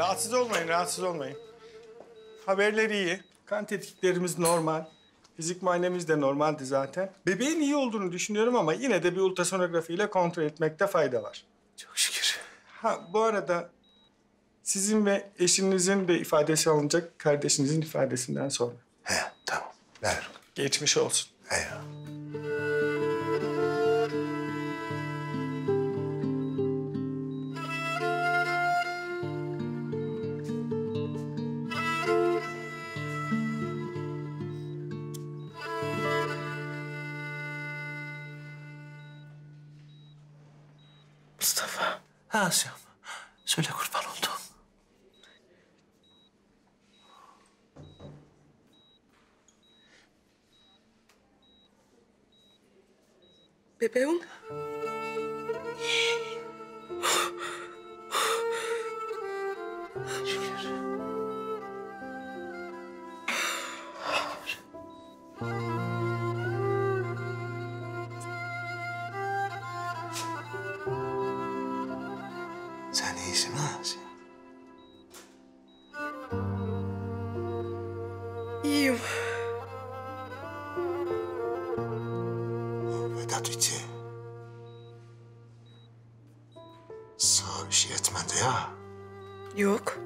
Rahatsız olmayın, rahatsız olmayın. Haberleri iyi. Kan tetkiklerimiz normal. Fizik muayenemiz de normaldi zaten. Bebeğin iyi olduğunu düşünüyorum ama yine de bir ultrasonografi ile kontrol etmekte fayda var. Çok şükür. Ha bu arada sizin ve eşinizin de ifadesi alınacak, kardeşinizin ifadesinden sonra. He tamam, ver. Geçmiş olsun. Eyvallah. Mustafa. Ha Asya. Söyle kurban oldum. Bebeğim. Sen iyisin ha Asiye? İyiyim. Vedat içi. Sağ bir şey etmedi ya. Yok.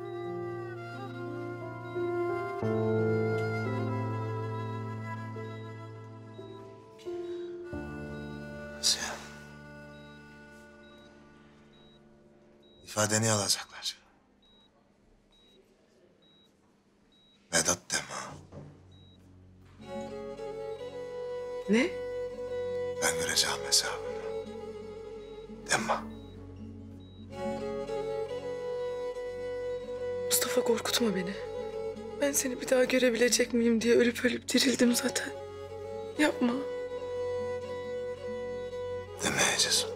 Asiye. İfadeni alacaklar. Vedat deme. Ne? Ben göreceğim hesabını. Deme. Mustafa korkutma beni. Ben seni bir daha görebilecek miyim diye ölüp ölüp dirildim zaten. Yapma. Demeyeceğiz.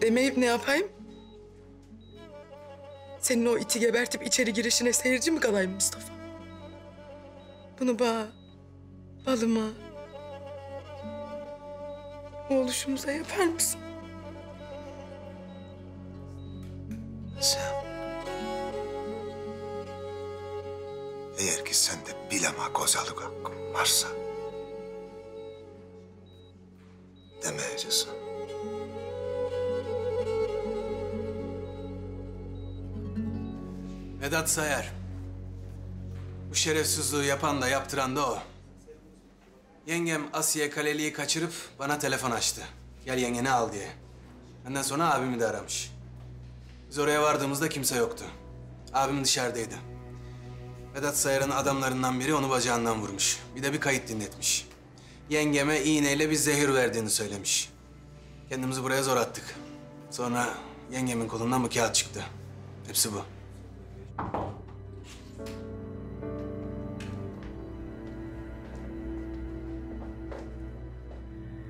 Demeyip ne yapayım? Senin o iti gebertip içeri girişine seyirci mi kalayım Mustafa? Bunu balıma, oğluşumuza yapar mısın? Sen... Eğer ki sende bilama kozalık hakkım varsa... demeyeceksin. Vedat Sayar. Bu şerefsizliği yapan da yaptıran da o. Yengem Asiye Kaleli'yi kaçırıp bana telefon açtı. Gel yengeni al diye. Ondan sonra abimi de aramış. Biz oraya vardığımızda kimse yoktu. Abim dışarıdaydı. Vedat Sayar'ın adamlarından biri onu bacağından vurmuş. Bir de bir kayıt dinletmiş. Yengeme iğneyle bir zehir verdiğini söylemiş. Kendimizi buraya zor attık. Sonra yengemin kolundan bu kağıt çıktı. Hepsi bu.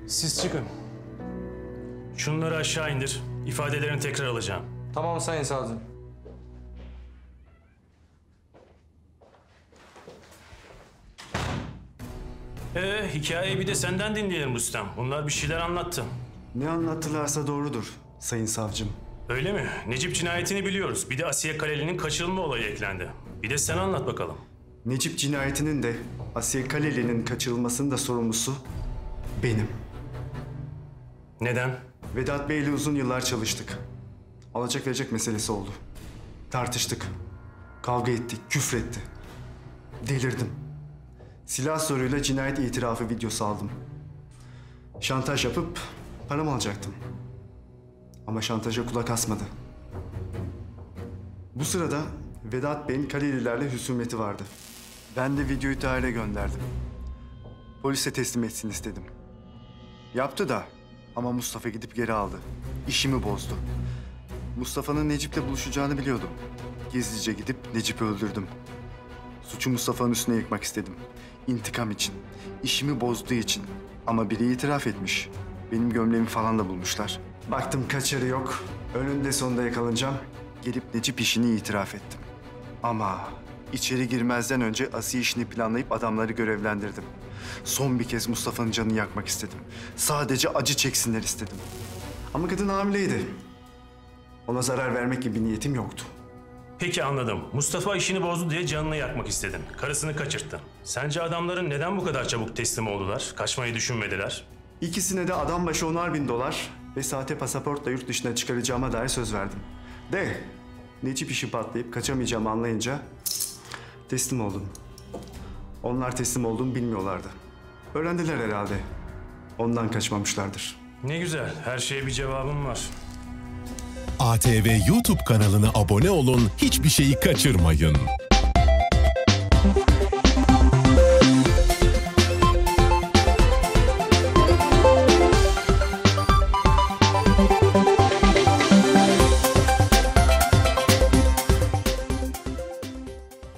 Siz çıkın. Şunları aşağı indir. İfadelerini tekrar alacağım. Tamam Sayın Savcım. Hikayeyi bir de senden dinleyelim Rüstem. Bunlar bir şeyler anlattı. Ne anlattılarsa doğrudur Sayın Savcım. Öyle mi? Necip cinayetini biliyoruz. Bir de Asiye Kaleli'nin kaçırılma olayı eklendi. Bir de sen anlat bakalım. Necip cinayetinin de Asiye Kaleli'nin kaçırılmasının da sorumlusu benim. Neden? Vedat Bey'le uzun yıllar çalıştık. Alacak verecek meselesi oldu. Tartıştık. Kavga ettik, küfretti. Delirdim. Silah soruyla cinayet itirafı videosu aldım. Şantaj yapıp paramı alacaktım. Ama şantaja kulak asmadı. Bu sırada Vedat Bey'in Kalelilerle husumeti vardı. Ben de videoyu tahliye gönderdim. Polise teslim etsin istedim. Yaptı da ama Mustafa gidip geri aldı. İşimi bozdu. Mustafa'nın Necip'le buluşacağını biliyordum. Gizlice gidip Necip'i öldürdüm. Suçu Mustafa'nın üstüne yıkmak istedim. İntikam için, işimi bozduğu için. Ama biri itiraf etmiş. Benim gömleğimi falan da bulmuşlar. Baktım kaçarı yok. Önünde sonunda yakalanacağım. Gelip Necip işini itiraf ettim. Ama içeri girmezden önce Asiye işini planlayıp adamları görevlendirdim. Son bir kez Mustafa'nın canını yakmak istedim. Sadece acı çeksinler istedim. Ama kadın hamileydi. Ona zarar vermek gibi niyetim yoktu. Peki anladım. Mustafa işini bozdu diye canını yakmak istedin. Karısını kaçırttın. Sence adamların neden bu kadar çabuk teslim oldular? Kaçmayı düşünmediler. İkisine de adam başı $10.000 ve sahte pasaportla yurt dışına çıkaracağıma dair söz verdim. De Necip işi patlayıp kaçamayacağımı anlayınca teslim oldum. Onlar teslim olduğumu bilmiyorlardı. Öğrendiler herhalde. Ondan kaçmamışlardır. Ne güzel. Her şeye bir cevabım var. ATV YouTube kanalına abone olun, hiçbir şeyi kaçırmayın.